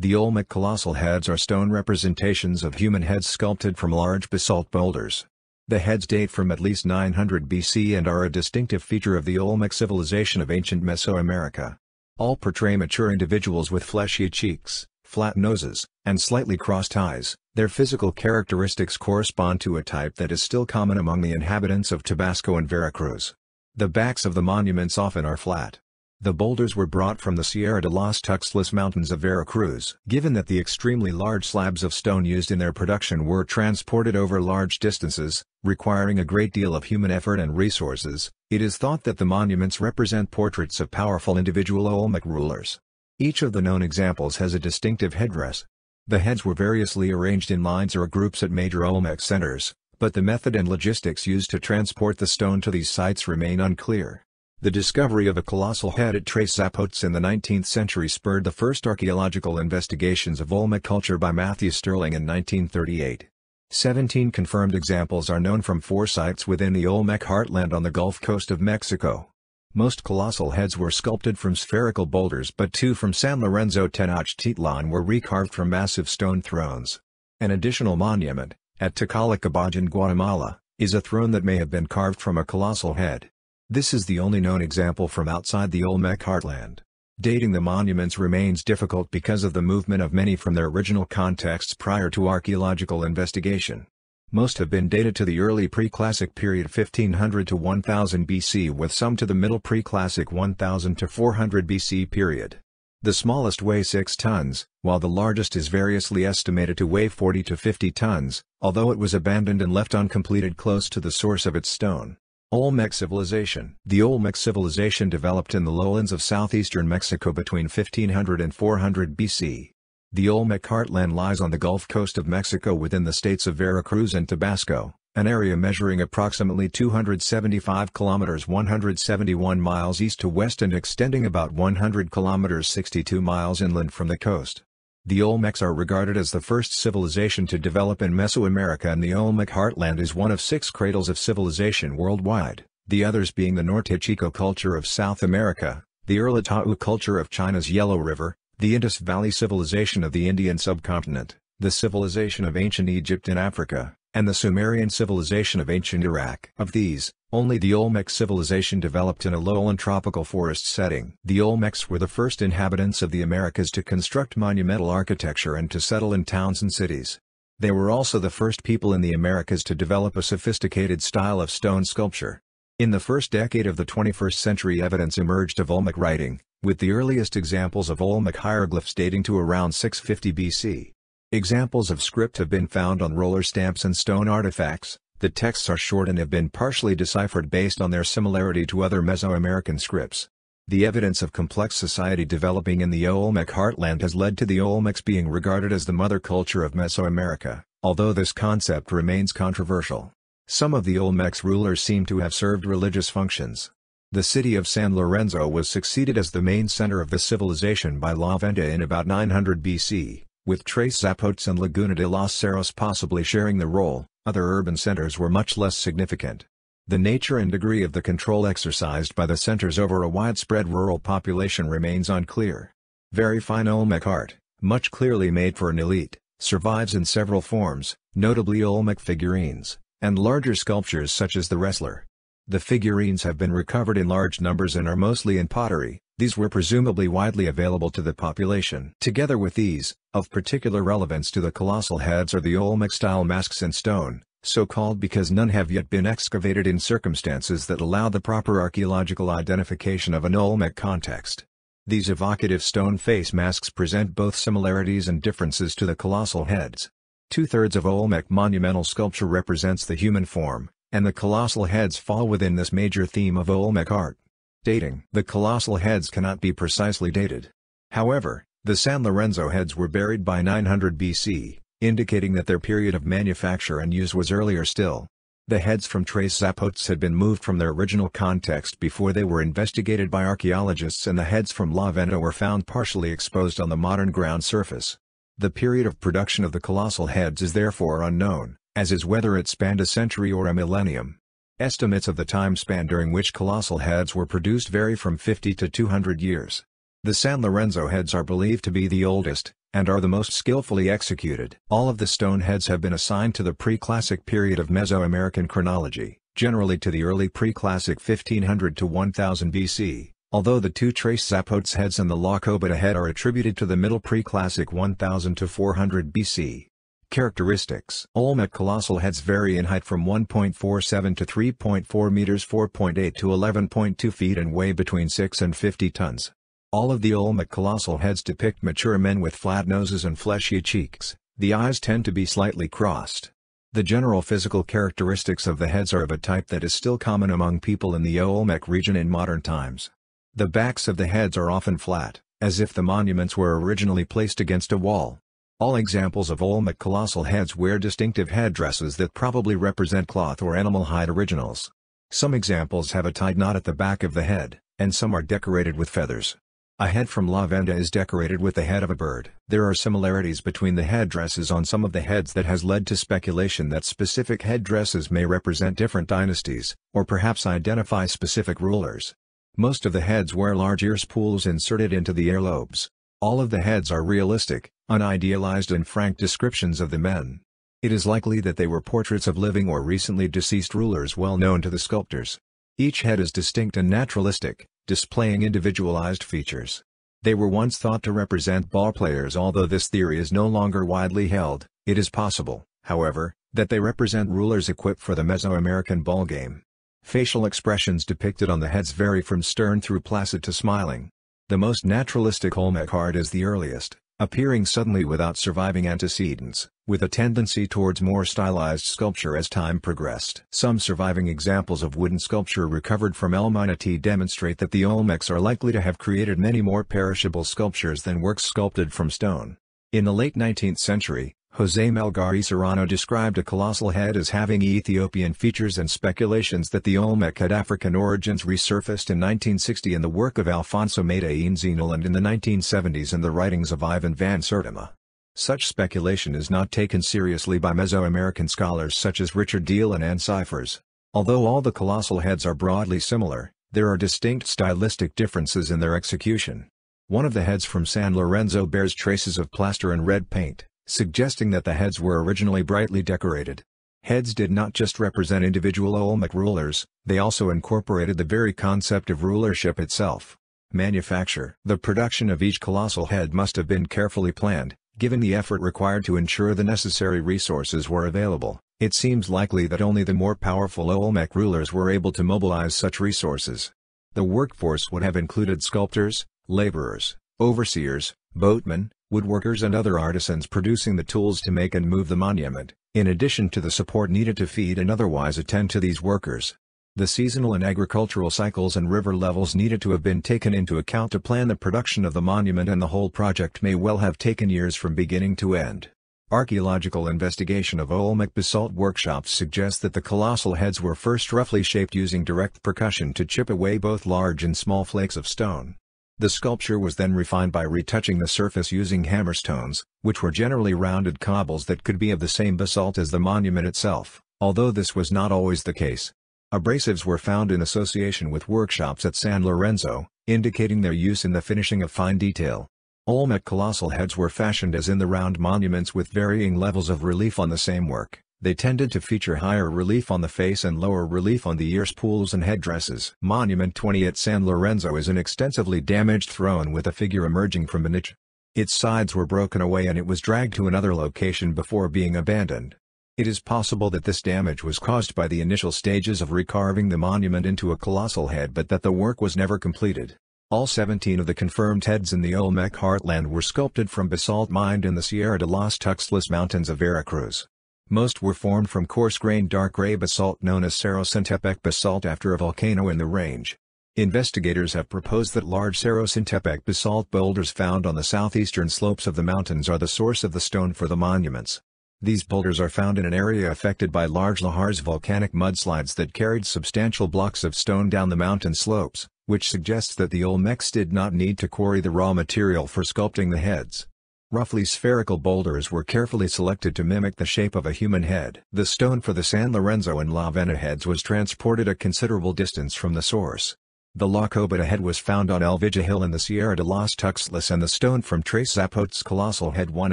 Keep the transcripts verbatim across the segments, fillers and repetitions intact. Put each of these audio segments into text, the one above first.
The Olmec colossal heads are stone representations of human heads sculpted from large basalt boulders. The heads date from at least nine hundred B C and are a distinctive feature of the Olmec civilization of ancient Mesoamerica. All portray mature individuals with fleshy cheeks, flat noses, and slightly crossed eyes. Their physical characteristics correspond to a type that is still common among the inhabitants of Tabasco and Veracruz. The backs of the monuments often are flat. The boulders were brought from the Sierra de las Tuxtlas mountains of Veracruz. Given that the extremely large slabs of stone used in their production were transported over large distances, requiring a great deal of human effort and resources, it is thought that the monuments represent portraits of powerful individual Olmec rulers. Each of the known examples has a distinctive headdress. The heads were variously arranged in lines or groups at major Olmec centers, but the method and logistics used to transport the stone to these sites remain unclear. The discovery of a colossal head at Tres Zapotes in the nineteenth century spurred the first archaeological investigations of Olmec culture by Matthew Stirling in nineteen thirty-eight. Seventeen confirmed examples are known from four sites within the Olmec heartland on the Gulf Coast of Mexico. Most colossal heads were sculpted from spherical boulders, but two from San Lorenzo Tenochtitlan were recarved from massive stone thrones. An additional monument, at Takalik Abaj in Guatemala, is a throne that may have been carved from a colossal head. This is the only known example from outside the Olmec heartland. Dating the monuments remains difficult because of the movement of many from their original contexts prior to archaeological investigation. Most have been dated to the early pre-classic period fifteen hundred to one thousand B C, with some to the middle pre-classic one thousand to four hundred B C period. The smallest weigh six tons, while the largest is variously estimated to weigh forty to fifty tons, although it was abandoned and left uncompleted close to the source of its stone. Olmec civilization. The Olmec civilization developed in the lowlands of southeastern Mexico between fifteen hundred and four hundred B C. The Olmec heartland lies on the Gulf Coast of Mexico within the states of Veracruz and Tabasco, an area measuring approximately two hundred seventy-five kilometers (one hundred seventy-one miles) east to west and extending about one hundred kilometers (sixty-two miles) inland from the coast. The Olmecs are regarded as the first civilization to develop in Mesoamerica, and the Olmec heartland is one of six cradles of civilization worldwide, the others being the Norte Chico culture of South America, the Erlitau culture of China's Yellow River, the Indus Valley civilization of the Indian subcontinent, the civilization of ancient Egypt in Africa, and the Sumerian civilization of ancient Iraq. Of these, only the Olmec civilization developed in a lowland tropical forest setting. The Olmecs were the first inhabitants of the Americas to construct monumental architecture and to settle in towns and cities. They were also the first people in the Americas to develop a sophisticated style of stone sculpture. In the first decade of the twenty-first century, evidence emerged of Olmec writing, with the earliest examples of Olmec hieroglyphs dating to around six fifty B C. Examples of script have been found on roller stamps and stone artifacts. The texts are short and have been partially deciphered based on their similarity to other Mesoamerican scripts. The evidence of complex society developing in the Olmec heartland has led to the Olmecs being regarded as the mother culture of Mesoamerica, although this concept remains controversial. Some of the Olmecs rulers seem to have served religious functions. The city of San Lorenzo was succeeded as the main center of the civilization by La Venta in about nine hundred B C, with Tres Zapotes and Laguna de los Cerros possibly sharing the role. Other urban centers were much less significant. The nature and degree of the control exercised by the centers over a widespread rural population remains unclear. Very fine Olmec art, much clearly made for an elite, survives in several forms, notably Olmec figurines, and larger sculptures such as the wrestler. The figurines have been recovered in large numbers and are mostly in pottery. These were presumably widely available to the population. Together with these, of particular relevance to the colossal heads are the Olmec-style masks in stone, so-called because none have yet been excavated in circumstances that allow the proper archaeological identification of an Olmec context. These evocative stone face masks present both similarities and differences to the colossal heads. Two-thirds of Olmec monumental sculpture represents the human form, and the colossal heads fall within this major theme of Olmec art. Dating. The colossal heads cannot be precisely dated. However, the San Lorenzo heads were buried by nine hundred B C, indicating that their period of manufacture and use was earlier still. The heads from Tres Zapotes had been moved from their original context before they were investigated by archaeologists, and the heads from La Venta were found partially exposed on the modern ground surface. The period of production of the colossal heads is therefore unknown, as is whether it spanned a century or a millennium. Estimates of the time span during which colossal heads were produced vary from fifty to two hundred years. The San Lorenzo heads are believed to be the oldest, and are the most skillfully executed. All of the stone heads have been assigned to the pre-classic period of Mesoamerican chronology, generally to the early pre-classic fifteen hundred to one thousand B C, although the two Tres Zapotes heads and the La Cobata head are attributed to the middle pre-classic one thousand to four hundred B C. Characteristics. Olmec colossal heads vary in height from one point four seven to three point four meters, four point eight to eleven point two feet, and weigh between six and fifty tons. All of the Olmec colossal heads depict mature men with flat noses and fleshy cheeks. The eyes tend to be slightly crossed. The general physical characteristics of the heads are of a type that is still common among people in the Olmec region in modern times. The backs of the heads are often flat, as if the monuments were originally placed against a wall. All examples of Olmec colossal heads wear distinctive headdresses that probably represent cloth or animal hide originals. Some examples have a tied knot at the back of the head, and some are decorated with feathers. A head from La Venta is decorated with the head of a bird. There are similarities between the headdresses on some of the heads that has led to speculation that specific headdresses may represent different dynasties, or perhaps identify specific rulers. Most of the heads wear large ear spools inserted into the earlobes. All of the heads are realistic, unidealized and frank descriptions of the men. It is likely that they were portraits of living or recently deceased rulers well known to the sculptors. Each head is distinct and naturalistic, displaying individualized features. They were once thought to represent ball players, although this theory is no longer widely held. It is possible, however, that they represent rulers equipped for the Mesoamerican ball game. Facial expressions depicted on the heads vary from stern through placid to smiling. The most naturalistic Olmec art is the earliest, appearing suddenly without surviving antecedents, with a tendency towards more stylized sculpture as time progressed. Some surviving examples of wooden sculpture recovered from El Manatí demonstrate that the Olmecs are likely to have created many more perishable sculptures than works sculpted from stone. In the late nineteenth century, Jose Melgar Serrano described a colossal head as having Ethiopian features, and speculations that the Olmec had African origins resurfaced in nineteen sixty in the work of Alfonso Medellín Zenil and in the nineteen seventies in the writings of Ivan Van Sertima. Such speculation is not taken seriously by Mesoamerican scholars such as Richard Deal and Anne Cyphers. Although all the colossal heads are broadly similar, there are distinct stylistic differences in their execution. One of the heads from San Lorenzo bears traces of plaster and red paint, suggesting that the heads were originally brightly decorated. Heads did not just represent individual Olmec rulers, they also incorporated the very concept of rulership itself. Manufacture. The production of each colossal head must have been carefully planned, given the effort required to ensure the necessary resources were available. It seems likely that only the more powerful Olmec rulers were able to mobilize such resources. The workforce would have included sculptors, laborers, overseers, boatmen, woodworkers and other artisans producing the tools to make and move the monument, in addition to the support needed to feed and otherwise attend to these workers. The seasonal and agricultural cycles and river levels needed to have been taken into account to plan the production of the monument, and the whole project may well have taken years from beginning to end. Archaeological investigation of Olmec basalt workshops suggests that the colossal heads were first roughly shaped using direct percussion to chip away both large and small flakes of stone. The sculpture was then refined by retouching the surface using hammerstones, which were generally rounded cobbles that could be of the same basalt as the monument itself, although this was not always the case. Abrasives were found in association with workshops at San Lorenzo, indicating their use in the finishing of fine detail. Olmec colossal heads were fashioned as in the round monuments with varying levels of relief on the same work. They tended to feature higher relief on the face and lower relief on the ear spools and headdresses. Monument twenty at San Lorenzo is an extensively damaged throne with a figure emerging from a niche. Its sides were broken away and it was dragged to another location before being abandoned. It is possible that this damage was caused by the initial stages of recarving the monument into a colossal head, but that the work was never completed. All seventeen of the confirmed heads in the Olmec heartland were sculpted from basalt mined in the Sierra de las Tuxtlas mountains of Veracruz. Most were formed from coarse-grained dark gray basalt known as Cerro-Sintepec basalt after a volcano in the range. Investigators have proposed that large Cerro-Sintepec basalt boulders found on the southeastern slopes of the mountains are the source of the stone for the monuments. These boulders are found in an area affected by large lahars volcanic mudslides that carried substantial blocks of stone down the mountain slopes, which suggests that the Olmecs did not need to quarry the raw material for sculpting the heads. Roughly spherical boulders were carefully selected to mimic the shape of a human head. The stone for the San Lorenzo and La Venta heads was transported a considerable distance from the source. The La Cobata head was found on El Vigía Hill in the Sierra de las Tuxtlas, and the stone from Tres Zapotes Colossal Head one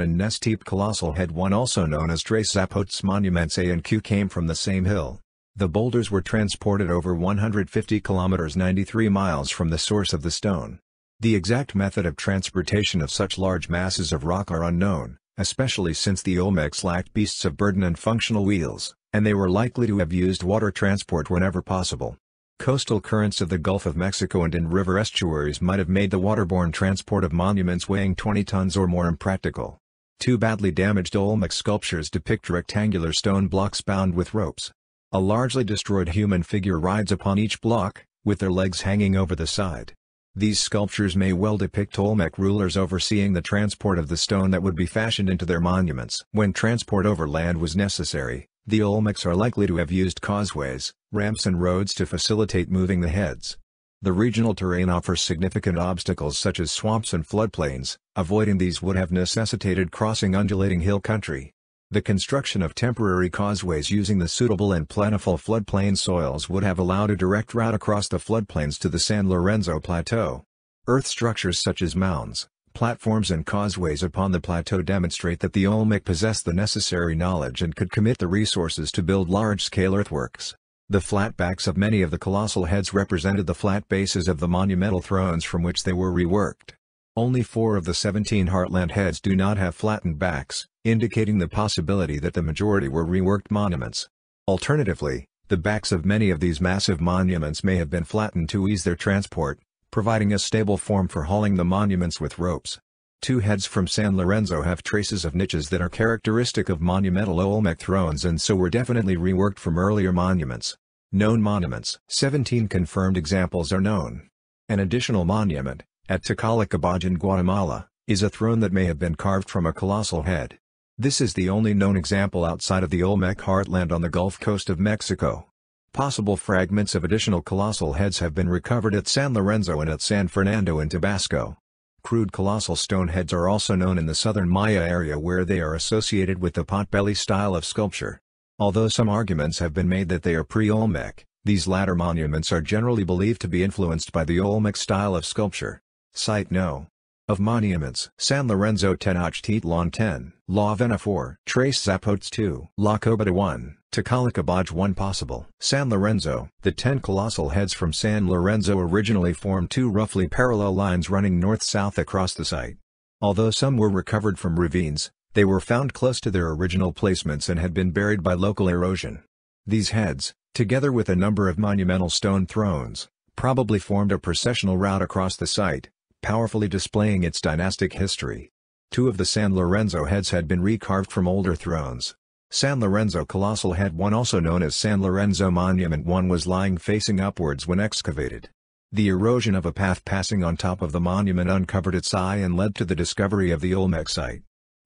and Nestepe Colossal Head one, also known as Tres Zapotes Monuments A and Q, came from the same hill. The boulders were transported over one hundred fifty kilometers ninety-three miles from the source of the stone. The exact method of transportation of such large masses of rock are unknown, especially since the Olmecs lacked beasts of burden and functional wheels, and they were likely to have used water transport whenever possible. Coastal currents of the Gulf of Mexico and in river estuaries might have made the waterborne transport of monuments weighing twenty tons or more impractical. Two badly damaged Olmec sculptures depict rectangular stone blocks bound with ropes. A largely destroyed human figure rides upon each block, with their legs hanging over the side. These sculptures may well depict Olmec rulers overseeing the transport of the stone that would be fashioned into their monuments. When transport over land was necessary, the Olmecs are likely to have used causeways, ramps and roads to facilitate moving the heads. The regional terrain offers significant obstacles such as swamps and floodplains. Avoiding these would have necessitated crossing undulating hill country. The construction of temporary causeways using the suitable and plentiful floodplain soils would have allowed a direct route across the floodplains to the San Lorenzo Plateau. Earth structures such as mounds, platforms and causeways upon the plateau demonstrate that the Olmec possessed the necessary knowledge and could commit the resources to build large-scale earthworks. The flat backs of many of the colossal heads represented the flat bases of the monumental thrones from which they were reworked. Only four of the seventeen Heartland heads do not have flattened backs, indicating the possibility that the majority were reworked monuments. Alternatively, the backs of many of these massive monuments may have been flattened to ease their transport, providing a stable form for hauling the monuments with ropes. Two heads from San Lorenzo have traces of niches that are characteristic of monumental Olmec thrones and so were definitely reworked from earlier monuments. Known monuments. seventeen confirmed examples are known. An additional monument, at Takalik Abaj in Guatemala, is a throne that may have been carved from a colossal head. This is the only known example outside of the Olmec heartland on the Gulf Coast of Mexico. Possible fragments of additional colossal heads have been recovered at San Lorenzo and at San Fernando in Tabasco. Crude colossal stone heads are also known in the southern Maya area, where they are associated with the potbelly style of sculpture. Although some arguments have been made that they are pre-Olmec, these latter monuments are generally believed to be influenced by the Olmec style of sculpture. Site no. Of monuments. San Lorenzo Tenochtitlan ten, La Venta four, Tres Zapotes two, La Cobata one, Takalik Abaj one. Possible. San Lorenzo. The ten colossal heads from San Lorenzo originally formed two roughly parallel lines running north-south across the site. Although some were recovered from ravines, they were found close to their original placements and had been buried by local erosion. These heads, together with a number of monumental stone thrones, probably formed a processional route across the site, powerfully displaying its dynastic history. Two of the San Lorenzo heads had been recarved from older thrones. San Lorenzo Colossal Head one, also known as San Lorenzo Monument one, was lying facing upwards when excavated. The erosion of a path passing on top of the monument uncovered its eye and led to the discovery of the Olmec site.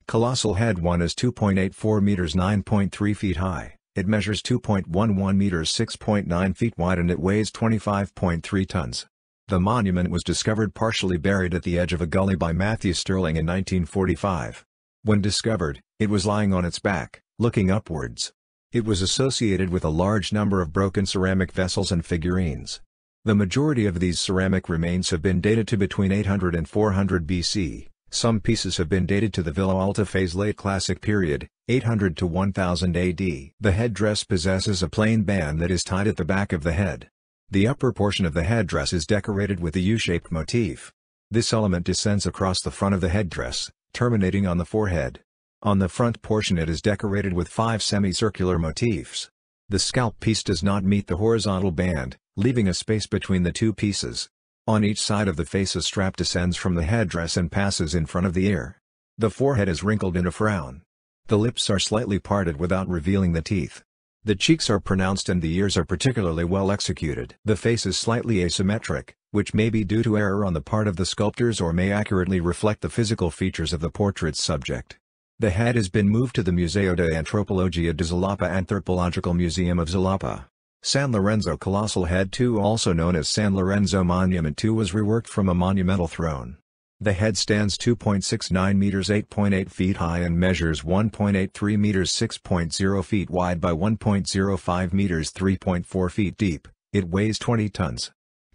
Colossal Head one is two point eight four meters nine point three feet high, it measures two point one one meters six point nine feet wide, and it weighs twenty-five point three tons. The monument was discovered partially buried at the edge of a gully by Matthew Stirling in nineteen forty-five. When discovered, it was lying on its back, looking upwards. It was associated with a large number of broken ceramic vessels and figurines. The majority of these ceramic remains have been dated to between eight hundred and four hundred B C, some pieces have been dated to the Villa Alta phase, late classic period, eight hundred to one thousand A D. The headdress possesses a plain band that is tied at the back of the head. The upper portion of the headdress is decorated with a U-shaped motif. This element descends across the front of the headdress, terminating on the forehead. On the front portion it is decorated with five semicircular motifs. The scalp piece does not meet the horizontal band, leaving a space between the two pieces. On each side of the face a strap descends from the headdress and passes in front of the ear. The forehead is wrinkled in a frown. The lips are slightly parted without revealing the teeth. The cheeks are pronounced and the ears are particularly well executed. The face is slightly asymmetric, which may be due to error on the part of the sculptors or may accurately reflect the physical features of the portrait's subject. The head has been moved to the Museo de Antropología de Xalapa Anthropological Museum of Xalapa. San Lorenzo Colossal Head two, also known as San Lorenzo Monument two, was reworked from a monumental throne. The head stands two point six nine meters eight point eight feet high and measures one point eight three meters six point zero feet wide by one point zero five meters three point four feet deep. It weighs twenty tons.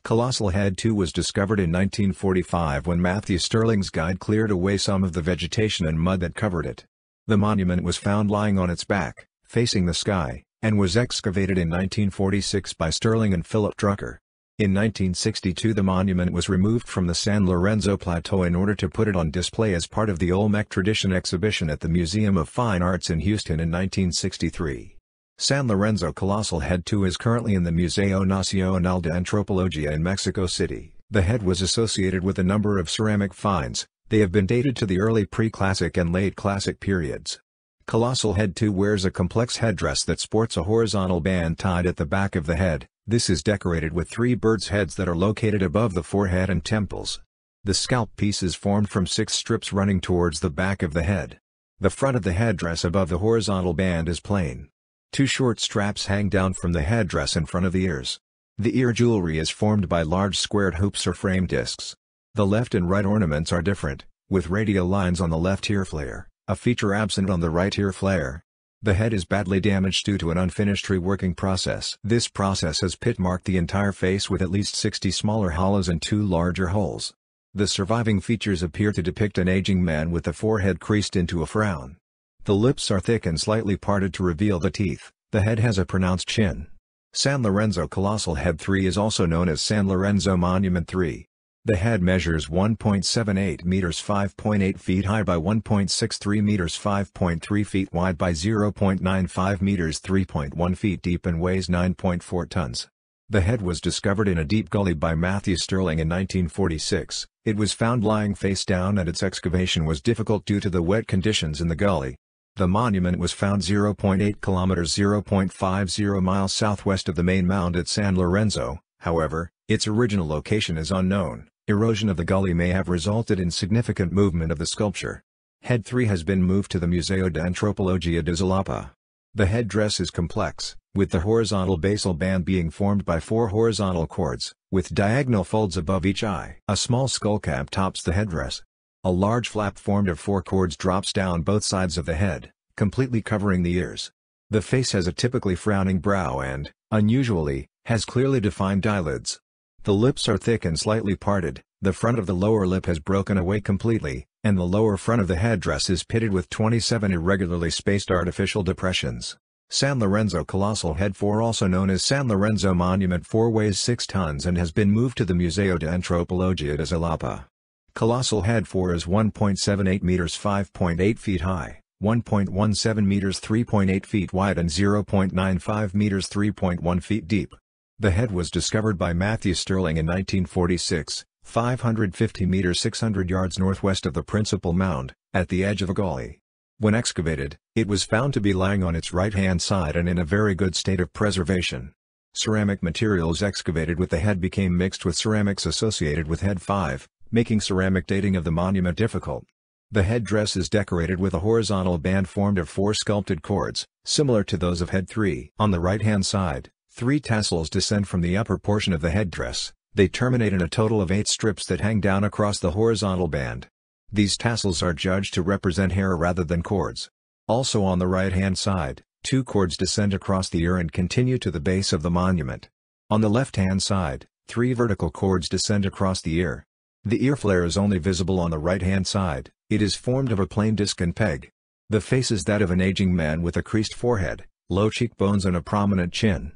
Colossal Head two was discovered in nineteen forty-five when Matthew Stirling's guide cleared away some of the vegetation and mud that covered it. The monument was found lying on its back, facing the sky, and was excavated in nineteen forty-six by Stirling and Philip Drucker. In nineteen sixty-two the monument was removed from the San Lorenzo Plateau in order to put it on display as part of the Olmec Tradition exhibition at the Museum of Fine Arts in Houston in nineteen sixty-three. San Lorenzo Colossal Head two is currently in the Museo Nacional de Antropología in Mexico City. The head was associated with a number of ceramic finds. They have been dated to the early pre-classic and late classic periods. Colossal Head two wears a complex headdress that sports a horizontal band tied at the back of the head. This is decorated with three birds' heads that are located above the forehead and temples. The scalp piece is formed from six strips running towards the back of the head. The front of the headdress above the horizontal band is plain. Two short straps hang down from the headdress in front of the ears. The ear jewelry is formed by large squared hoops or frame discs. The left and right ornaments are different, with radial lines on the left ear flare, a feature absent on the right ear flare. The head is badly damaged due to an unfinished reworking process. This process has pit marked the entire face with at least sixty smaller hollows and two larger holes. The surviving features appear to depict an aging man with the forehead creased into a frown. The lips are thick and slightly parted to reveal the teeth. The head has a pronounced chin. San Lorenzo Colossal Head three is also known as San Lorenzo Monument three. The head measures one point seven eight meters five point eight feet high by one point six three meters five point three feet wide by zero point nine five meters three point one feet deep and weighs nine point four tons. The head was discovered in a deep gully by Matthew Stirling in nineteen forty-six. It was found lying face down and its excavation was difficult due to the wet conditions in the gully. The monument was found zero point eight kilometers zero point five zero miles southwest of the main mound at San Lorenzo. However, its original location is unknown. Erosion of the gully may have resulted in significant movement of the sculpture. Head three has been moved to the Museo de Antropología de Xalapa. The headdress is complex, with the horizontal basal band being formed by four horizontal cords, with diagonal folds above each eye. A small skullcap tops the headdress. A large flap formed of four cords drops down both sides of the head, completely covering the ears. The face has a typically frowning brow and, unusually, has clearly defined eyelids. The lips are thick and slightly parted, the front of the lower lip has broken away completely, and the lower front of the headdress is pitted with twenty-seven irregularly spaced artificial depressions. San Lorenzo Colossal Head four, also known as San Lorenzo Monument four, weighs six tons and has been moved to the Museo de Antropología de Xalapa. Colossal Head four is one point seven eight meters five point eight feet high, one point one seven meters three point eight feet wide and zero point nine five meters three point one feet deep. The head was discovered by Matthew Stirling in nineteen forty-six, five hundred fifty meters six hundred yards northwest of the principal mound, at the edge of a gully. When excavated, it was found to be lying on its right-hand side and in a very good state of preservation. Ceramic materials excavated with the head became mixed with ceramics associated with Head five, making ceramic dating of the monument difficult. The headdress is decorated with a horizontal band formed of four sculpted cords, similar to those of Head three. On the right-hand side, three tassels descend from the upper portion of the headdress. They terminate in a total of eight strips that hang down across the horizontal band. These tassels are judged to represent hair rather than cords. Also on the right-hand side, two cords descend across the ear and continue to the base of the monument. On the left-hand side, three vertical cords descend across the ear. The ear flare is only visible on the right-hand side. It is formed of a plain disc and peg. The face is that of an aging man with a creased forehead, low cheekbones and a prominent chin.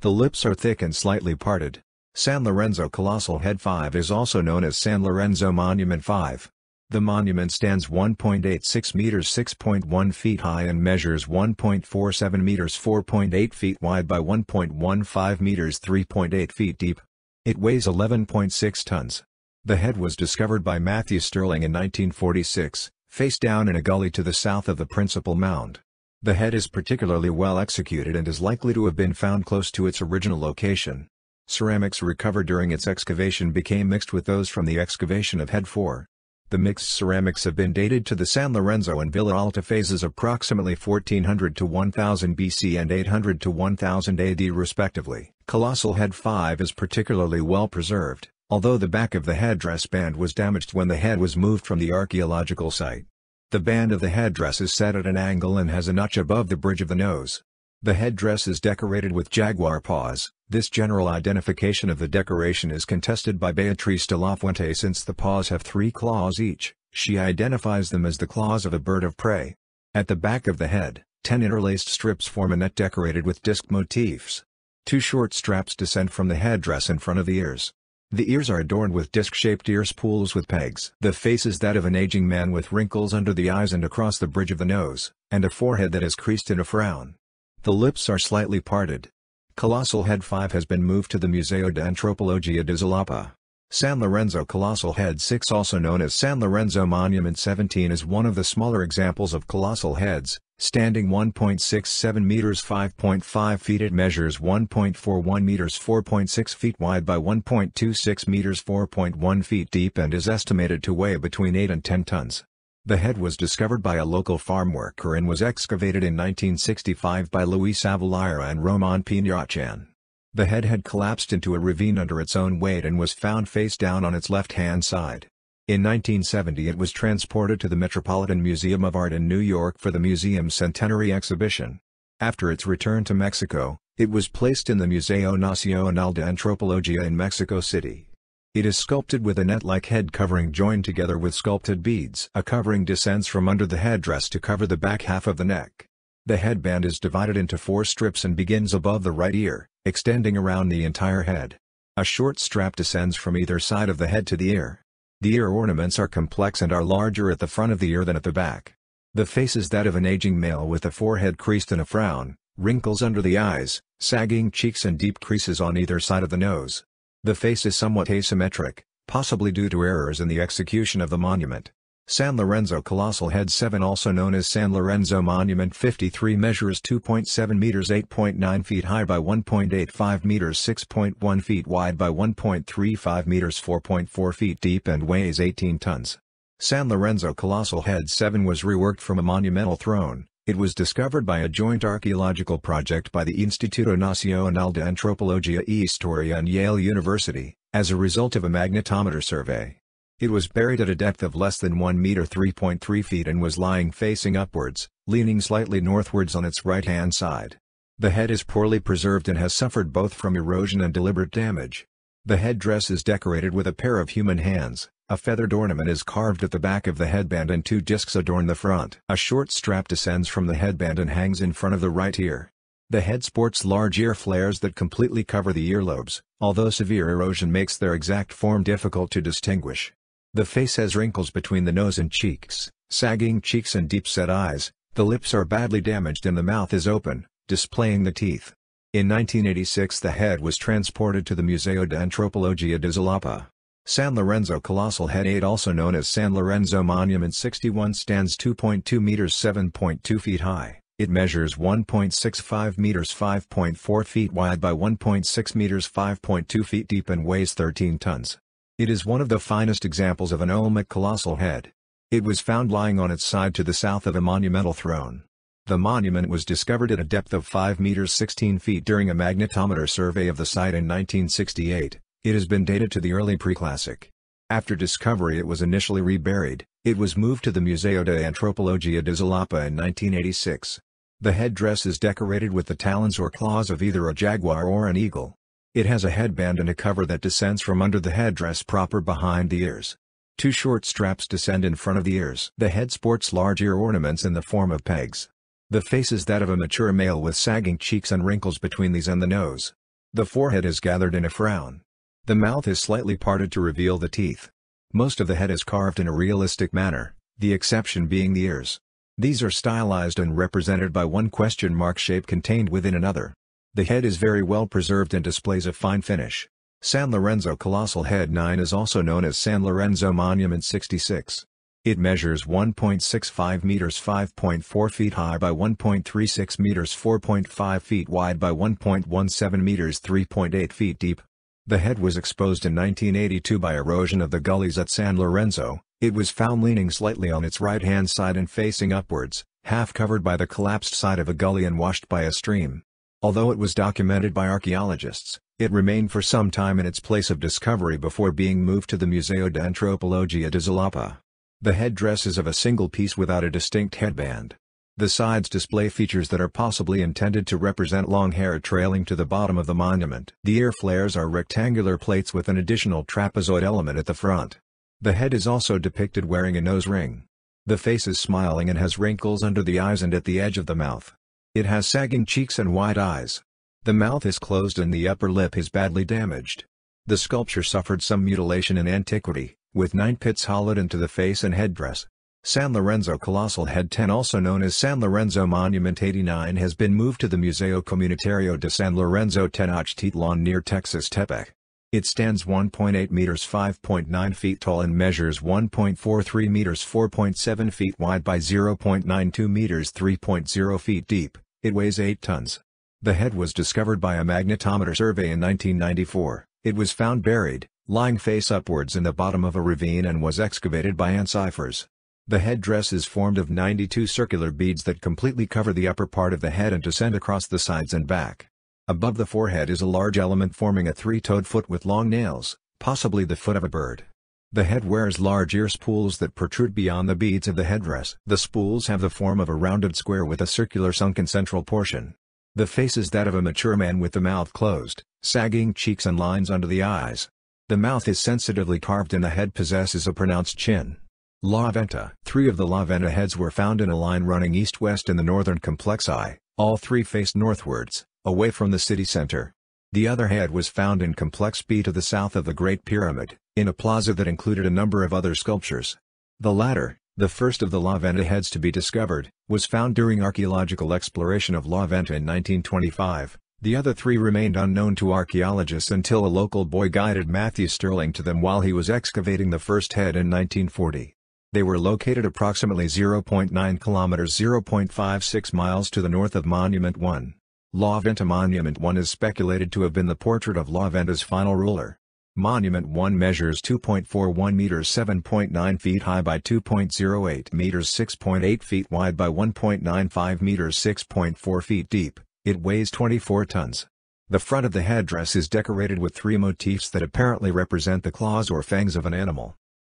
The lips are thick and slightly parted. San Lorenzo Colossal Head five is also known as San Lorenzo Monument five. The monument stands one point eight six meters six point one feet high and measures one point four seven meters four point eight feet wide by one point one five meters three point eight feet deep. It weighs eleven point six tons. The head was discovered by Matthew Stirling in nineteen forty-six, face down in a gully to the south of the principal mound. The head is particularly well executed and is likely to have been found close to its original location. Ceramics recovered during its excavation became mixed with those from the excavation of Head four. The mixed ceramics have been dated to the San Lorenzo and Villa Alta phases approximately fourteen hundred to one thousand B C and eight hundred to one thousand A D respectively. Colossal Head five is particularly well preserved, although the back of the headdress band was damaged when the head was moved from the archaeological site. The band of the headdress is set at an angle and has a notch above the bridge of the nose. The headdress is decorated with jaguar paws, This general identification of the decoration is contested by Beatriz de la Fuente since the paws have three claws each. She identifies them as the claws of a bird of prey. At the back of the head, ten interlaced strips form a net decorated with disc motifs. Two short straps descend from the headdress in front of the ears. The ears are adorned with disc-shaped ear spools with pegs. The face is that of an aging man with wrinkles under the eyes and across the bridge of the nose, and a forehead that is creased in a frown. The lips are slightly parted. Colossal Head five has been moved to the Museo de Antropología de Xalapa. San Lorenzo Colossal Head six, also known as San Lorenzo Monument seventeen, is one of the smaller examples of colossal heads, standing one point six seven meters five point five feet. It measures one point four one meters four point six feet wide by one point two six meters four point one feet deep and is estimated to weigh between eight and ten tons. The head was discovered by a local farm worker and was excavated in nineteen sixty-five by Luis Avila and Roman Pinyachan. The head had collapsed into a ravine under its own weight and was found face down on its left-hand side. In nineteen seventy it was transported to the Metropolitan Museum of Art in New York for the museum's centenary exhibition. After its return to Mexico, it was placed in the Museo Nacional de Antropología in Mexico City. It is sculpted with a net-like head covering joined together with sculpted beads. A covering descends from under the headdress to cover the back half of the neck. The headband is divided into four strips and begins above the right ear, extending around the entire head. A short strap descends from either side of the head to the ear. The ear ornaments are complex and are larger at the front of the ear than at the back. The face is that of an aging male with a forehead creased in a frown, wrinkles under the eyes, sagging cheeks and deep creases on either side of the nose. The face is somewhat asymmetric, possibly due to errors in the execution of the monument. San Lorenzo Colossal Head seven, also known as San Lorenzo Monument fifty-three, measures two point seven meters eight point nine feet high by one point eight five meters six point one feet wide by one point three five meters four point four feet deep and weighs eighteen tons. San Lorenzo Colossal Head seven was reworked from a monumental throne. It was discovered by a joint archaeological project by the Instituto Nacional de Antropología e Historia and Yale University, as a result of a magnetometer survey. It was buried at a depth of less than one meter three point three feet and was lying facing upwards, leaning slightly northwards on its right-hand side. The head is poorly preserved and has suffered both from erosion and deliberate damage. The headdress is decorated with a pair of human hands, a feathered ornament is carved at the back of the headband and two discs adorn the front. A short strap descends from the headband and hangs in front of the right ear. The head sports large ear flares that completely cover the earlobes, although severe erosion makes their exact form difficult to distinguish. The face has wrinkles between the nose and cheeks, sagging cheeks and deep-set eyes. The lips are badly damaged and the mouth is open, displaying the teeth. In nineteen eighty-six the head was transported to the Museo de Antropología de Xalapa. San Lorenzo Colossal Head eight, also known as San Lorenzo Monument sixty-one, stands two point two meters seven point two feet high. It measures one point six five meters five point four feet wide by one point six meters five point two feet deep and weighs thirteen tons. It is one of the finest examples of an Olmec colossal head. It was found lying on its side to the south of a monumental throne. The monument was discovered at a depth of five meters sixteen feet during a magnetometer survey of the site in nineteen sixty-eight. It has been dated to the early preclassic. After discovery it was initially reburied. It was moved to the Museo de Antropología de Xalapa in nineteen eighty-six. The headdress is decorated with the talons or claws of either a jaguar or an eagle. It has a headband and a cover that descends from under the headdress proper behind the ears. Two short straps descend in front of the ears. The head sports large ear ornaments in the form of pegs. The face is that of a mature male with sagging cheeks and wrinkles between these and the nose. The forehead is gathered in a frown. The mouth is slightly parted to reveal the teeth. Most of the head is carved in a realistic manner, the exception being the ears. These are stylized and represented by one question mark shape contained within another. The head is very well preserved and displays a fine finish. San Lorenzo Colossal Head nine is also known as San Lorenzo Monument sixty-six. It measures one point six five meters five point four feet high by one point three six meters four point five feet wide by one point one seven meters three point eight feet deep. The head was exposed in nineteen eighty-two by erosion of the gullies at San Lorenzo. It was found leaning slightly on its right-hand side and facing upwards, half covered by the collapsed side of a gully and washed by a stream. Although it was documented by archaeologists, it remained for some time in its place of discovery before being moved to the Museo de Antropología de Xalapa. The headdress is of a single piece without a distinct headband. The sides display features that are possibly intended to represent long hair trailing to the bottom of the monument. The ear flares are rectangular plates with an additional trapezoid element at the front. The head is also depicted wearing a nose ring. The face is smiling and has wrinkles under the eyes and at the edge of the mouth. It has sagging cheeks and wide eyes. The mouth is closed and the upper lip is badly damaged. The sculpture suffered some mutilation in antiquity, with nine pits hollowed into the face and headdress. San Lorenzo Colossal Head ten, also known as San Lorenzo Monument eighty-nine, has been moved to the Museo Comunitario de San Lorenzo Tenochtitlan near Texas-Tepec. It stands one point eight meters five point nine feet tall and measures one point four three meters four point seven feet wide by zero point nine two meters three point zero feet deep. It weighs eight tons. The head was discovered by a magnetometer survey in nineteen ninety-four. It was found buried, lying face upwards in the bottom of a ravine and was excavated by Anne Cyphers. The headdress is formed of ninety-two circular beads that completely cover the upper part of the head and descend across the sides and back. Above the forehead is a large element forming a three-toed foot with long nails, possibly the foot of a bird. The head wears large ear spools that protrude beyond the beads of the headdress. The spools have the form of a rounded square with a circular sunken central portion. The face is that of a mature man with the mouth closed, sagging cheeks and lines under the eyes. The mouth is sensitively carved and the head possesses a pronounced chin. La Venta. Three of the La Venta heads were found in a line running east-west in the northern Complexi. All three faced northwards, away from the city center. The other head was found in Complex B to the south of the Great Pyramid, in a plaza that included a number of other sculptures. The latter, the first of the La Venta heads to be discovered, was found during archaeological exploration of La Venta in nineteen twenty-five. The other three remained unknown to archaeologists until a local boy guided Matthew Stirling to them while he was excavating the first head in nineteen forty. They were located approximately zero point nine kilometers zero point five six miles to the north of Monument one. La Venta Monument one is speculated to have been the portrait of La Venta's final ruler. Monument one measures two point four one meters seven point nine feet high by two point zero eight meters six point eight feet wide by one point nine five meters six point four feet deep. It weighs twenty-four tons. The front of the headdress is decorated with three motifs that apparently represent the claws or fangs of an animal.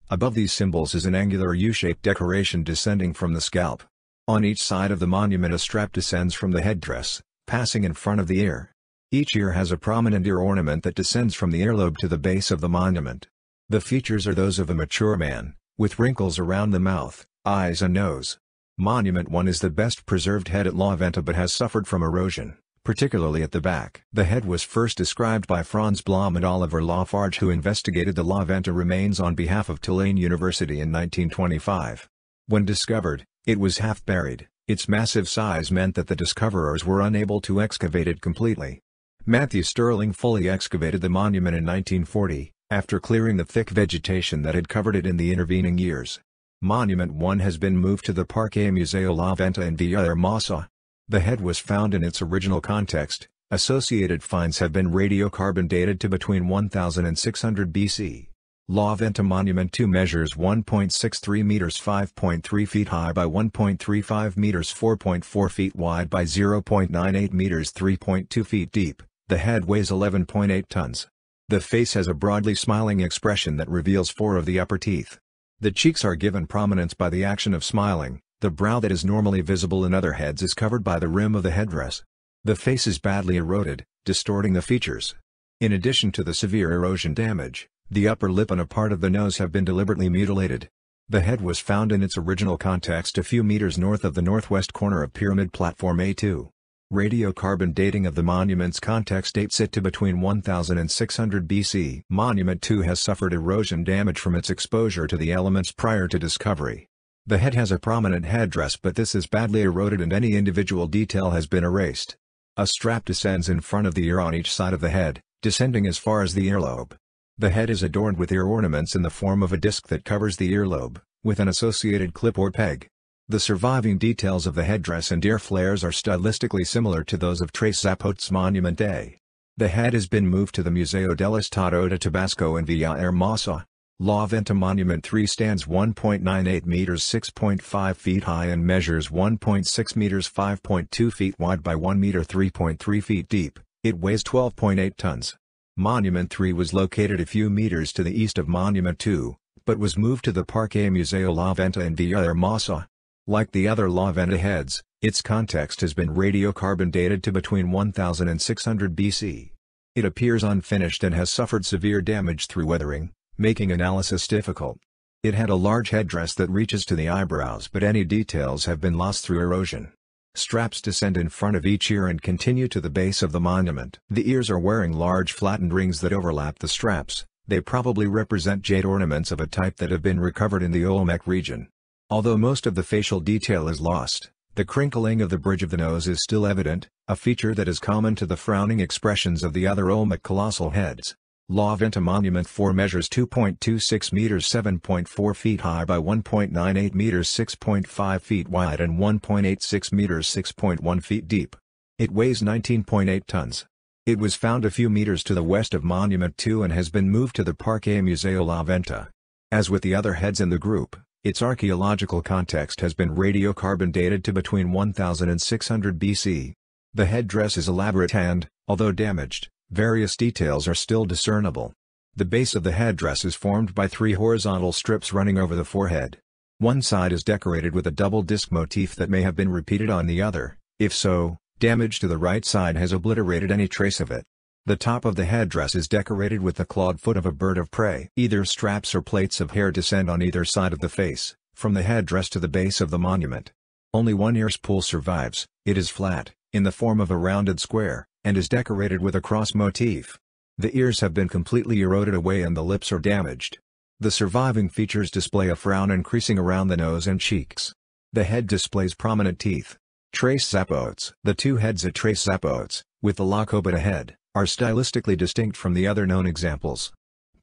Above these symbols is an angular U-shaped decoration descending from the scalp. On each side of the monument a strap descends from the headdress, passing in front of the ear. Each ear has a prominent ear ornament that descends from the earlobe to the base of the monument. The features are those of a mature man, with wrinkles around the mouth, eyes and nose. Monument one is the best preserved head at La Venta but has suffered from erosion, particularly at the back. The head was first described by Franz Blom and Oliver Lafarge, who investigated the La Venta remains on behalf of Tulane University in nineteen twenty-five. When discovered, it was half buried. Its massive size meant that the discoverers were unable to excavate it completely. Matthew Stirling fully excavated the monument in nineteen forty, after clearing the thick vegetation that had covered it in the intervening years. Monument one has been moved to the Parque Museo La Venta in Villahermosa. The head was found in its original context. Associated finds have been radiocarbon dated to between one thousand and six hundred B C. La Venta Monument two measures one point six three meters five point three feet high by one point three five meters four point four feet wide by zero point nine eight meters three point two feet deep. The head weighs eleven point eight tons. The face has a broadly smiling expression that reveals four of the upper teeth. The cheeks are given prominence by the action of smiling. The brow that is normally visible in other heads is covered by the rim of the headdress. The face is badly eroded, distorting the features. In addition to the severe erosion damage, the upper lip and a part of the nose have been deliberately mutilated. The head was found in its original context a few meters north of the northwest corner of Pyramid Platform A two. Radiocarbon dating of the monument's context dates it to between one thousand and six hundred B C. Monument two has suffered erosion damage from its exposure to the elements prior to discovery. The head has a prominent headdress, but this is badly eroded and any individual detail has been erased. A strap descends in front of the ear on each side of the head, descending as far as the earlobe. The head is adorned with ear ornaments in the form of a disc that covers the earlobe, with an associated clip or peg. The surviving details of the headdress and ear flares are stylistically similar to those of Tres Zapotes Monument A. The head has been moved to the Museo del Estado de Tabasco in Villahermosa. La Venta Monument three stands one point nine eight meters six point five feet high and measures one point six meters five point two feet wide by one meter three point three feet deep. It weighs twelve point eight tons. Monument three was located a few meters to the east of Monument two, but was moved to the Parque Museo La Venta in Villahermosa. Like the other La Venta heads, its context has been radiocarbon dated to between one thousand six hundred B C. It appears unfinished and has suffered severe damage through weathering, making analysis difficult. It had a large headdress that reaches to the eyebrows, but any details have been lost through erosion. Straps descend in front of each ear and continue to the base of the monument. The ears are wearing large flattened rings that overlap the straps. They probably represent jade ornaments of a type that have been recovered in the Olmec region. Although most of the facial detail is lost, the crinkling of the bridge of the nose is still evident, a feature that is common to the frowning expressions of the other Olmec colossal heads. La Venta Monument four measures two point two six meters seven point four feet high by one point nine eight meters six point five feet wide and one point eight six meters six point one feet deep. It weighs nineteen point eight tons. It was found a few meters to the west of Monument two and has been moved to the Parque Museo La Venta. As with the other heads in the group, its archaeological context has been radiocarbon dated to between one thousand six hundred B C. The headdress is elaborate and, although damaged, various details are still discernible. The base of the headdress is formed by three horizontal strips running over the forehead. One side is decorated with a double disc motif that may have been repeated on the other. If so, damage to the right side has obliterated any trace of it. The top of the headdress is decorated with the clawed foot of a bird of prey. Either straps or plates of hair descend on either side of the face, from the headdress to the base of the monument. Only one ear spool survives. It is flat, in the form of a rounded square, and is decorated with a cross motif. The ears have been completely eroded away and the lips are damaged. The surviving features display a frown increasing around the nose and cheeks. The head displays prominent teeth. Tres Zapotes. The two heads at Tres Zapotes, with the La Cobata head, are stylistically distinct from the other known examples.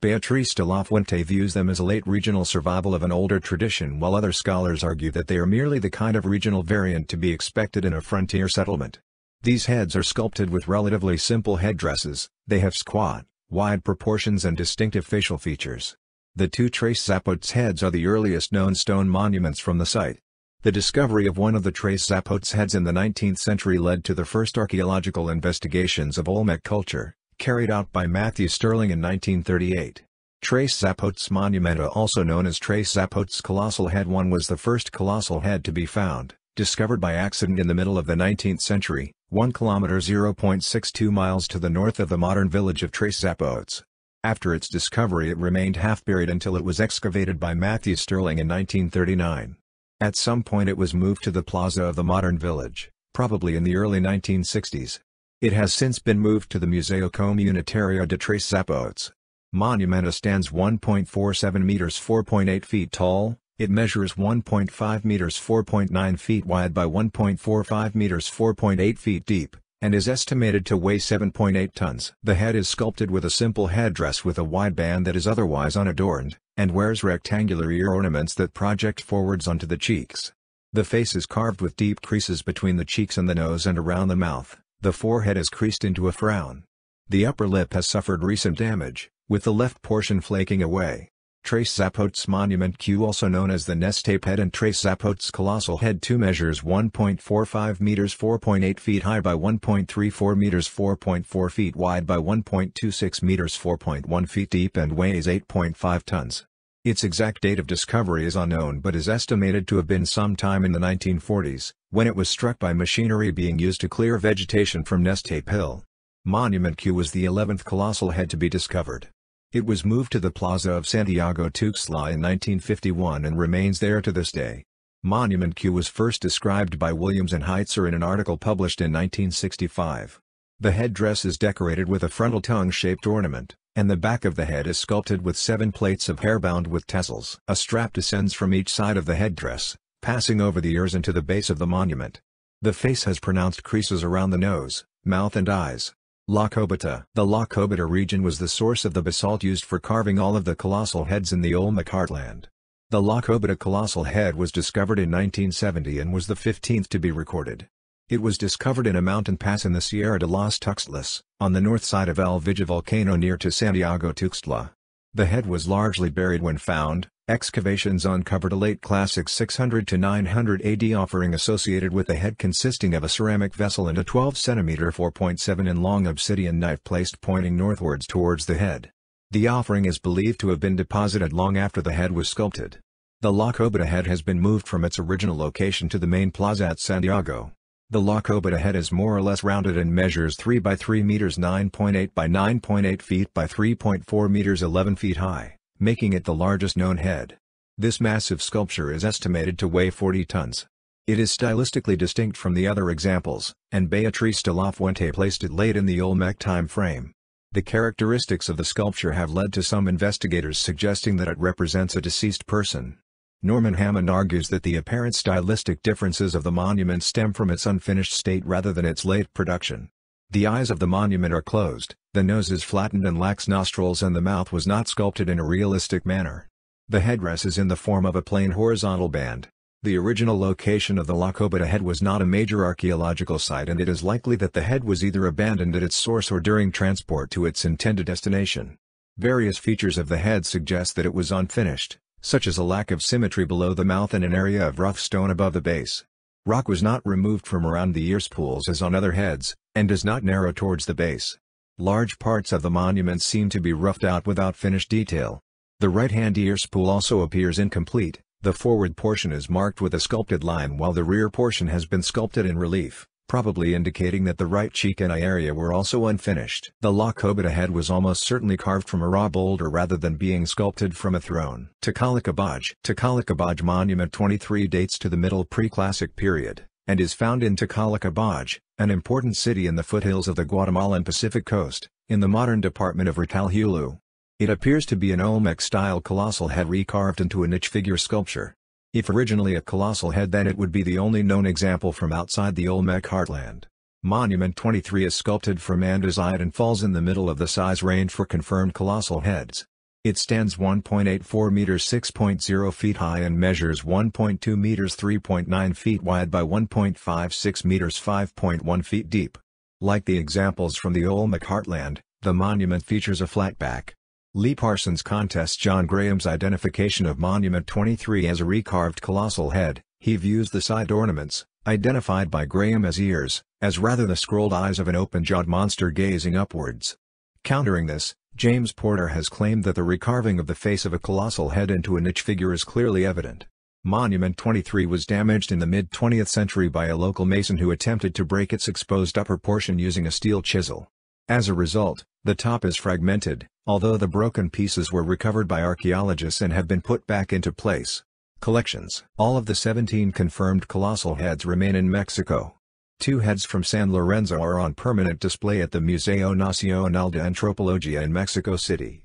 Beatriz de la Fuente views them as a late regional survival of an older tradition, while other scholars argue that they are merely the kind of regional variant to be expected in a frontier settlement. These heads are sculpted with relatively simple headdresses. They have squat, wide proportions and distinctive facial features. The two Tres Zapotes heads are the earliest known stone monuments from the site. The discovery of one of the Tres Zapotes heads in the nineteenth century led to the first archaeological investigations of Olmec culture, carried out by Matthew Stirling in nineteen thirty-eight. Tres Zapotes Monumenta, also known as Tres Zapotes Colossal Head one, was the first colossal head to be found, discovered by accident in the middle of the nineteenth century. one kilometer zero point six two miles to the north of the modern village of Tres Zapotes. After its discovery it remained half-buried until it was excavated by Matthew Stirling in nineteen thirty-nine. At some point it was moved to the plaza of the modern village, probably in the early nineteen sixties. It has since been moved to the Museo Comunitario de Tres Zapotes. Monumenta stands one point four seven meters four point eight feet tall. It measures one point five meters four point nine feet wide by one point four five meters four point eight feet deep, and is estimated to weigh seven point eight tons. The head is sculpted with a simple headdress with a wide band that is otherwise unadorned, and wears rectangular ear ornaments that project forwards onto the cheeks. The face is carved with deep creases between the cheeks and the nose and around the mouth. The forehead is creased into a frown. The upper lip has suffered recent damage, with the left portion flaking away. Tres Zapotes Monument two, also known as the Nestepe head, and Tres Zapotes Colossal Head two, measures one point four five meters four point eight feet high by one point three four meters four point four feet wide by one point two six meters four point one feet deep and weighs eight point five tons. Its exact date of discovery is unknown but is estimated to have been sometime in the nineteen forties, when it was struck by machinery being used to clear vegetation from Nestepe Hill. Monument two was the eleventh colossal head to be discovered. It was moved to the plaza of Santiago Tuxtla in nineteen fifty-one and remains there to this day. Monument two was first described by Williams and Heitzer in an article published in nineteen sixty-five. The headdress is decorated with a frontal tongue-shaped ornament, and the back of the head is sculpted with seven plates of hair bound with tassels. A strap descends from each side of the headdress, passing over the ears into the base of the monument. The face has pronounced creases around the nose, mouth and eyes. La Cobata. The La Cobata region was the source of the basalt used for carving all of the colossal heads in the Olmec heartland. The La Cobata colossal head was discovered in nineteen seventy and was the fifteenth to be recorded. It was discovered in a mountain pass in the Sierra de las Tuxtlas, on the north side of El Vigía volcano near to Santiago Tuxtla. The head was largely buried when found. Excavations uncovered a late classic six hundred to nine hundred A D offering associated with the head, consisting of a ceramic vessel and a twelve centimeter four point seven inch long obsidian knife placed pointing northwards towards the head. The offering is believed to have been deposited long after the head was sculpted. The La Cobata head has been moved from its original location to the main plaza at Santiago. The La Cobata head is more or less rounded and measures three by three meters, nine point eight by nine point eight feet by three point four meters, eleven feet high, making it the largest known head. This massive sculpture is estimated to weigh forty tons. It is stylistically distinct from the other examples, and Beatriz de la Fuente placed it late in the Olmec time frame. The characteristics of the sculpture have led to some investigators suggesting that it represents a deceased person. Norman Hammond argues that the apparent stylistic differences of the monument stem from its unfinished state rather than its late production. The eyes of the monument are closed, the nose is flattened and lacks nostrils, and the mouth was not sculpted in a realistic manner. The headdress is in the form of a plain horizontal band. The original location of the La Cobata head was not a major archaeological site, and it is likely that the head was either abandoned at its source or during transport to its intended destination. Various features of the head suggest that it was unfinished, such as a lack of symmetry below the mouth and an area of rough stone above the base. Rock was not removed from around the ear spools as on other heads, and does not narrow towards the base. Large parts of the monument seem to be roughed out without finished detail. The right-hand ear spool also appears incomplete. The forward portion is marked with a sculpted line while the rear portion has been sculpted in relief, probably indicating that the right cheek and eye area were also unfinished. The La Cobata head was almost certainly carved from a raw boulder rather than being sculpted from a throne. Takalik Abaj. Takalik Abaj Monument twenty-three dates to the Middle Preclassic period, and is found in Takalik Abaj, an important city in the foothills of the Guatemalan Pacific coast, in the modern department of Ratalhulu. It appears to be an Olmec-style colossal head recarved into a niche figure sculpture. If originally a colossal head, then it would be the only known example from outside the Olmec heartland. Monument twenty-three is sculpted from andesite and falls in the middle of the size range for confirmed colossal heads. It stands one point eight four meters, six point zero feet high, and measures one point two meters, three point nine feet wide by one point five six meters, five point one feet deep. Like the examples from the Olmec heartland, the monument features a flat back. Lee Parsons contests John Graham's identification of Monument twenty-three as a recarved colossal head. He views the side ornaments, identified by Graham as ears, as rather the scrolled eyes of an open-jawed monster gazing upwards. Countering this, James Porter has claimed that the recarving of the face of a colossal head into a niche figure is clearly evident. Monument twenty-three was damaged in the mid twentieth century by a local mason who attempted to break its exposed upper portion using a steel chisel. As a result, the top is fragmented, although the broken pieces were recovered by archaeologists and have been put back into place. Collections. All of the seventeen confirmed colossal heads remain in Mexico. Two heads from San Lorenzo are on permanent display at the Museo Nacional de Antropología in Mexico City.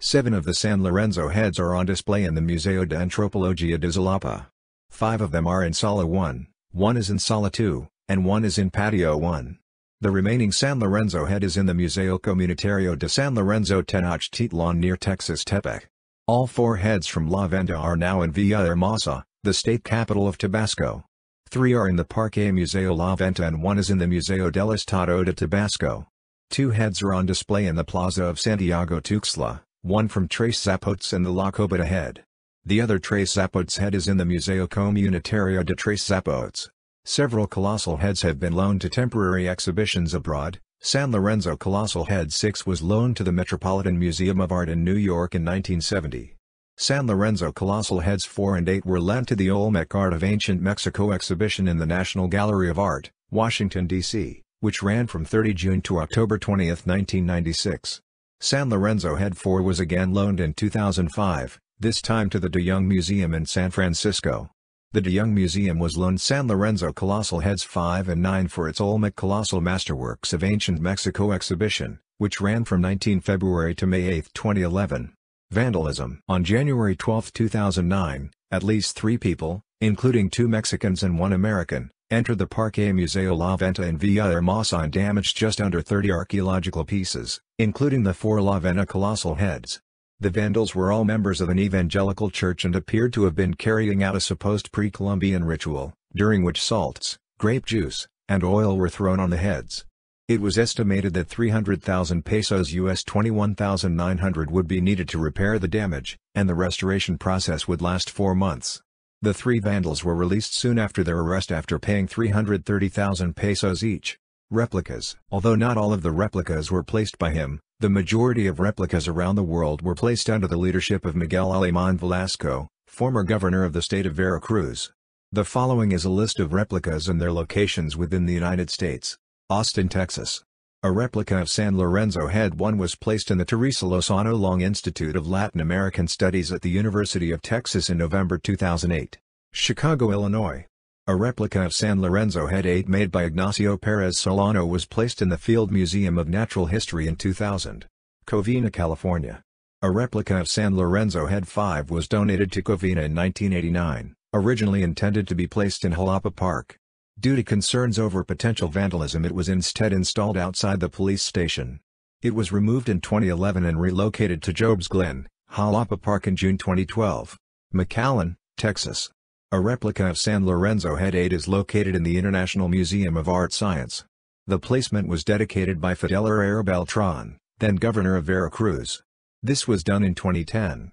Seven of the San Lorenzo heads are on display in the Museo de Antropología de Xalapa. Five of them are in Sala one, one is in Sala two, and one is in Patio one. The remaining San Lorenzo head is in the Museo Comunitario de San Lorenzo Tenochtitlan near Texas-Tepec. All four heads from La Venta are now in Villahermosa, the state capital of Tabasco. Three are in the Parque Museo La Venta and one is in the Museo del Estado de Tabasco. Two heads are on display in the plaza of Santiago Tuxtla, one from Tres Zapotes and the La Cobata head. The other Tres Zapotes head is in the Museo Comunitario de Tres Zapotes. Several colossal heads have been loaned to temporary exhibitions abroad. San Lorenzo Colossal Head six was loaned to the Metropolitan Museum of Art in New York in nineteen seventy. San Lorenzo Colossal Heads four and eight were lent to the Olmec Art of Ancient Mexico exhibition in the National Gallery of Art, Washington, D C, which ran from thirty June to October twentieth nineteen ninety-six. San Lorenzo Head four was again loaned in two thousand five, this time to the De Young Museum in San Francisco. The De Young Museum was loaned San Lorenzo Colossal Heads five and nine for its Olmec Colossal Masterworks of Ancient Mexico exhibition, which ran from nineteenth February to May eighth twenty eleven. Vandalism. On January twelfth two thousand nine, at least three people, including two Mexicans and one American, entered the Parque Museo La Venta in Villahermosa and damaged just under thirty archaeological pieces, including the four La Venta Colossal Heads. The vandals were all members of an evangelical church and appeared to have been carrying out a supposed pre-Columbian ritual, during which salts, grape juice, and oil were thrown on the heads. It was estimated that three hundred thousand pesos U S twenty-one thousand nine hundred would be needed to repair the damage, and the restoration process would last four months. The three vandals were released soon after their arrest after paying three hundred thirty thousand pesos each. Replicas. Although not all of the replicas were placed by him, the majority of replicas around the world were placed under the leadership of Miguel Alemán Velasco, former governor of the state of Veracruz. The following is a list of replicas and their locations within the United States. Austin, Texas. A replica of San Lorenzo Head one was placed in the Teresa Lozano Long Institute of Latin American Studies at the University of Texas in November two thousand eight. Chicago, Illinois. A replica of San Lorenzo Head eight made by Ignacio Perez Solano was placed in the Field Museum of Natural History in two thousand. Covina, California. A replica of San Lorenzo Head five was donated to Covina in nineteen eighty-nine, originally intended to be placed in Xalapa Park. Due to concerns over potential vandalism, it was instead installed outside the police station. It was removed in twenty eleven and relocated to Job's Glen, Xalapa Park in June twenty twelve. McAllen, Texas. A replica of San Lorenzo Head eight is located in the International Museum of Art Science. The placement was dedicated by Fidel Herrera Beltran, then governor of Veracruz. This was done in twenty ten.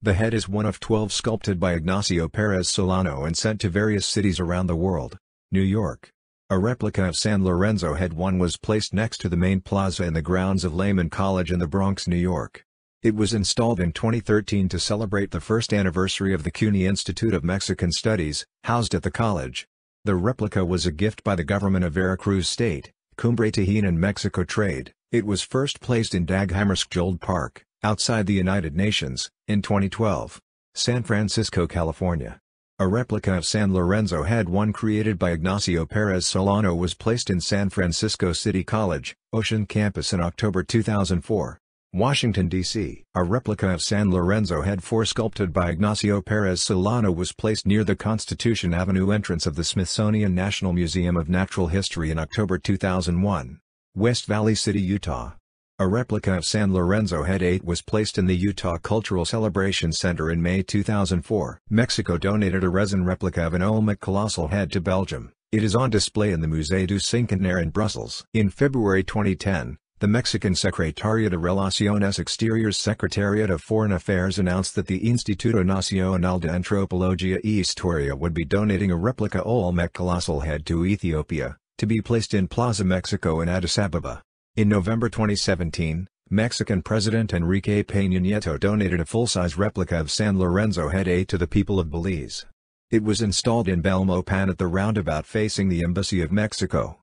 The head is one of twelve sculpted by Ignacio Perez Solano and sent to various cities around the world. New York. A replica of San Lorenzo Head one was placed next to the main plaza in the grounds of Lehman College in the Bronx, New York. It was installed in twenty thirteen to celebrate the first anniversary of the C U N Y Institute of Mexican Studies, housed at the college. The replica was a gift by the government of Veracruz State, Cumbre Tajín and Mexico Trade. It was first placed in Daghamerskjold Park, outside the United Nations, in twenty twelve. San Francisco, California. A replica of San Lorenzo Head one created by Ignacio Perez Solano was placed in San Francisco City College, Ocean Campus in October two thousand four. Washington, D C. A replica of San Lorenzo Head four sculpted by Ignacio Perez Solano was placed near the Constitution Avenue entrance of the Smithsonian National Museum of Natural History in October two thousand one. West Valley City, Utah. A replica of San Lorenzo Head eight was placed in the Utah Cultural Celebration Center in May two thousand four. Mexico donated a resin replica of an Olmec colossal head to Belgium. It is on display in the Musée du Cinquantenaire in Brussels. In February twenty ten, the Mexican Secretariat de Relaciones Exteriores Secretariat of Foreign Affairs announced that the Instituto Nacional de Antropología e Historia would be donating a replica Olmec colossal head to Ethiopia, to be placed in Plaza Mexico in Addis Ababa. In November twenty seventeen, Mexican President Enrique Peña Nieto donated a full-size replica of San Lorenzo Head eight to the people of Belize. It was installed in Belmopan at the roundabout facing the Embassy of Mexico.